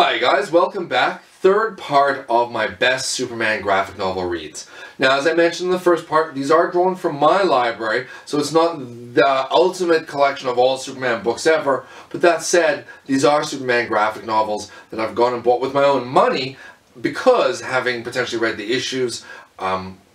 Hi guys, welcome back. Third part of my best Superman graphic novel reads. Now, as I mentioned in the first part, these are drawn from my library, so it's not the ultimate collection of all Superman books ever, but that said, these are Superman graphic novels that I've gone and bought with my own money because, having potentially read the issues,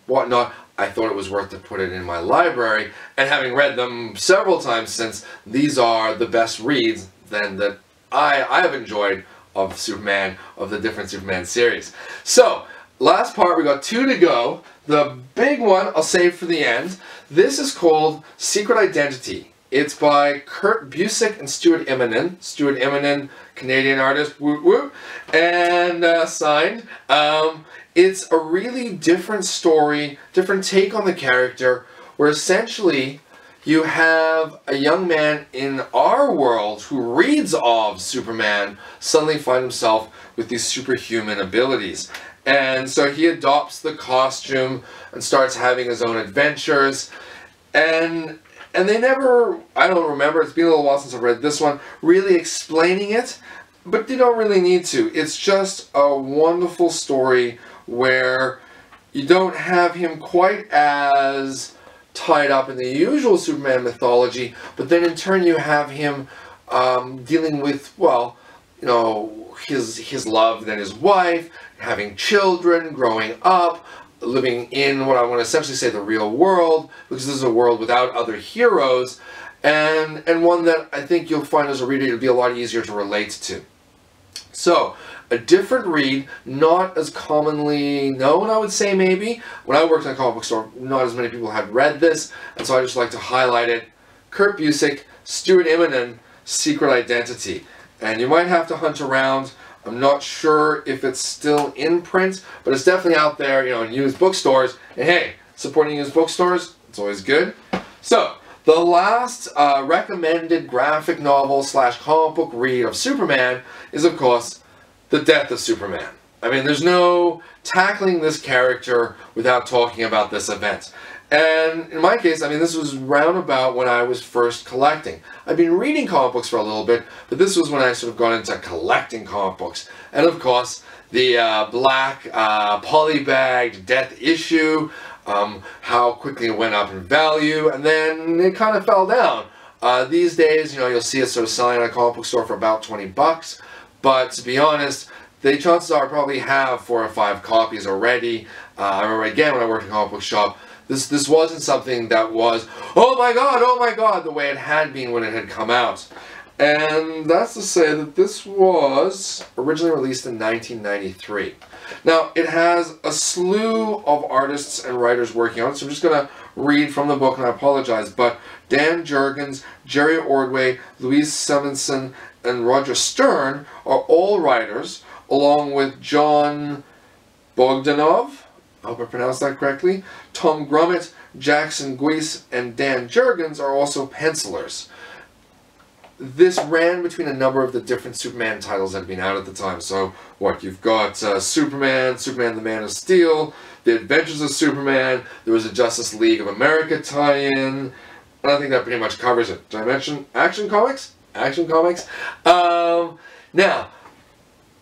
whatnot, I thought it was worth to put it in my library, and having read them several times since, these are the best reads then that I have enjoyed of Superman, of the different Superman series. So, last part, we got two to go. The big one I'll save for the end. This is called Secret Identity. It's by Kurt Busiek and Stuart Immonen. Stuart Immonen, Canadian artist, woot woot, and signed. It's a really different story, different take on the character, where essentially you have a young man in our world who reads of Superman suddenly find himself with these superhuman abilities. And so he adopts the costume and starts having his own adventures. And they never, I don't remember, it's been a little while since I've read this one, really explaining it, but they don't really need to. It's just a wonderful story where you don't have him quite as tied up in the usual Superman mythology, but then in turn you have him dealing with, well, you know, his love, then his wife, having children, growing up, living in what I want to essentially say the real world, because this is a world without other heroes, and one that I think you'll find as a reader it'll be a lot easier to relate to. So, a different read, not as commonly known, I would say, maybe. When I worked in a comic book store, not as many people had read this, and so I just like to highlight it. Kurt Busiek, Stuart Immonen, Secret Identity. And you might have to hunt around. I'm not sure if it's still in print, but it's definitely out there, you know, in used bookstores. And hey, supporting used bookstores, it's always good. So, the last recommended graphic novel / comic book read of Superman is, of course, The Death of Superman. I mean, there's no tackling this character without talking about this event. And in my case, I mean, this was roundabout when I was first collecting. I've been reading comic books for a little bit, but this was when I sort of got into collecting comic books. And of course, the black polybagged Death issue, how quickly it went up in value, and then it kind of fell down. These days, you know, you'll see it sort of selling at a comic book store for about 20 bucks. But to be honest, the chances are I probably have 4 or 5 copies already. I remember, again, when I worked in a comic book shop, this wasn't something that was, oh my god, the way it had been when it had come out. And that's to say that this was originally released in 1993. Now, it has a slew of artists and writers working on it, so I'm just going to read from the book, and I apologize, but Dan Jurgens, Jerry Ordway, Louise Simonson, and Roger Stern are all writers, along with John Bogdanov, I hope I pronounced that correctly, Tom Grummet, Jackson Guise, and Dan Jurgens are also pencilers. This ran between a number of the different Superman titles that had been out at the time. So, what, you've got Superman, Superman the Man of Steel, The Adventures of Superman, there was a Justice League of America tie-in, and I think that pretty much covers it. Did I mention Action Comics? Action Comics. Now,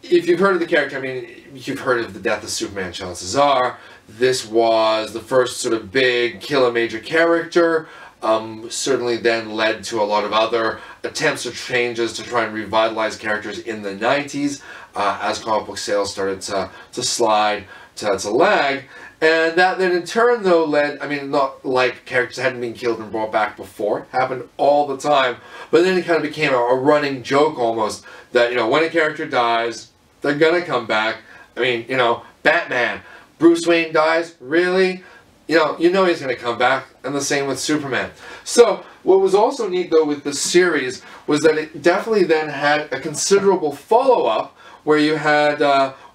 if you've heard of the character, I mean, you've heard of The Death of Superman, chances are. This was the first sort of big kill a major character. Certainly then led to a lot of other attempts or changes to try and revitalize characters in the 90s as comic book sales started to slide, to lag. And that then in turn though led, I mean, not like characters hadn't been killed and brought back before, it happened all the time, but then it kind of became a running joke almost that, you know, when a character dies, they're gonna come back. I mean, you know, Batman, Bruce Wayne dies, really? You know he's going to come back, and the same with Superman. So, what was also neat though with this series was that it definitely then had a considerable follow-up where you had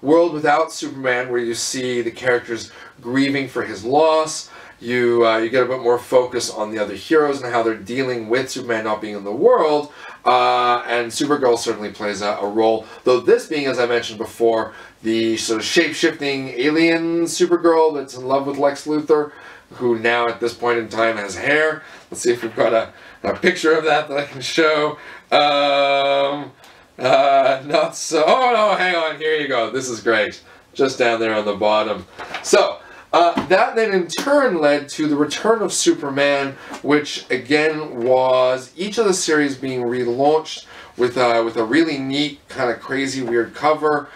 World Without Superman, where you see the characters grieving for his loss. You get a bit more focus on the other heroes and how they're dealing with Superman not being in the world, and Supergirl certainly plays a role, though this being, as I mentioned before, the sort of shape-shifting alien Supergirl that's in love with Lex Luthor, who now at this point in time has hair. Let's see if we've got a picture of that I can show. Not so. Oh no, hang on. Here you go. This is great. Just down there on the bottom. So that then in turn led to the return of Superman, which again was each of the series being relaunched with a really neat kind of crazy weird cover,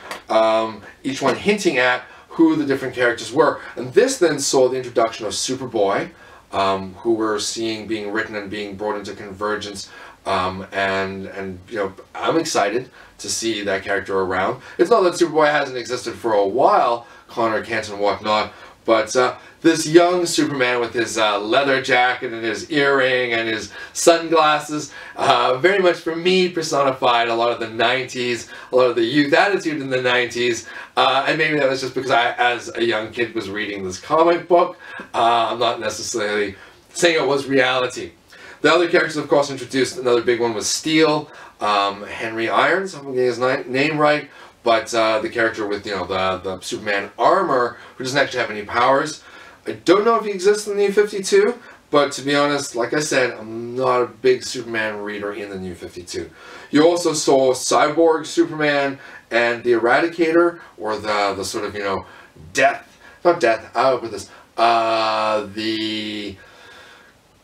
each one hinting at who the different characters were. And this then saw the introduction of Superboy, who we're seeing being written and being brought into Convergence. And you know, I'm excited to see that character around. It's not that Superboy hasn't existed for a while, Connor Canton and whatnot, but this young Superman with his leather jacket and his earring and his sunglasses, very much for me personified a lot of the 90s, a lot of the youth attitude in the 90s, and maybe that was just because I, as a young kid, was reading this comic book. I'm not necessarily saying it was reality. The other characters, of course, introduced. Another big one was Steel, Henry Irons, I'm going to get his name right, but the character with, you know, the Superman armor, who doesn't actually have any powers. I don't know if he exists in the New 52, but to be honest, like I said, I'm not a big Superman reader in the New 52. You also saw Cyborg Superman and the Eradicator, or the sort of, you know, death, not death, I'll put this, the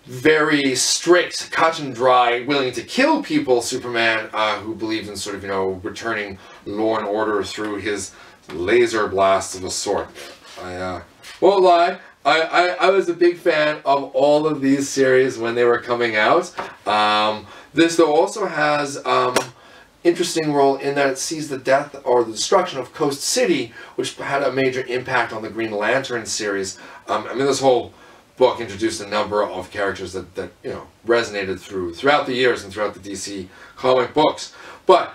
very strict, cut and dry, willing to kill people Superman, who believed in sort of, you know, returning law and order through his laser blasts of a sort. I won't lie, I was a big fan of all of these series when they were coming out. This though also has interesting role in that it sees the death or the destruction of Coast City, which had a major impact on the Green Lantern series. I mean, this whole book introduced a number of characters that you know, resonated throughout the years and throughout the DC comic books. But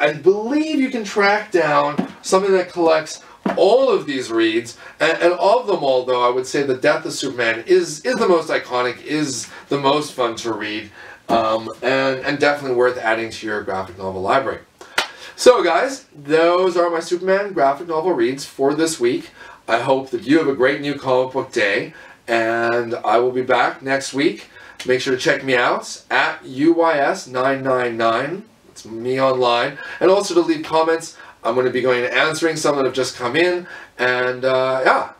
I believe you can track down something that collects all of these reads, and of them all, though, I would say The Death of Superman is the most iconic, is the most fun to read, and definitely worth adding to your graphic novel library. So guys, those are my Superman graphic novel reads for this week. I hope that you have a great new comic book day. And I will be back next week. Make sure to check me out at UYS999. It's me online. And also to leave comments. I'm going to be going and answering some that have just come in. And yeah,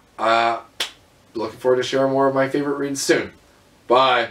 looking forward to sharing more of my favorite reads soon. Bye.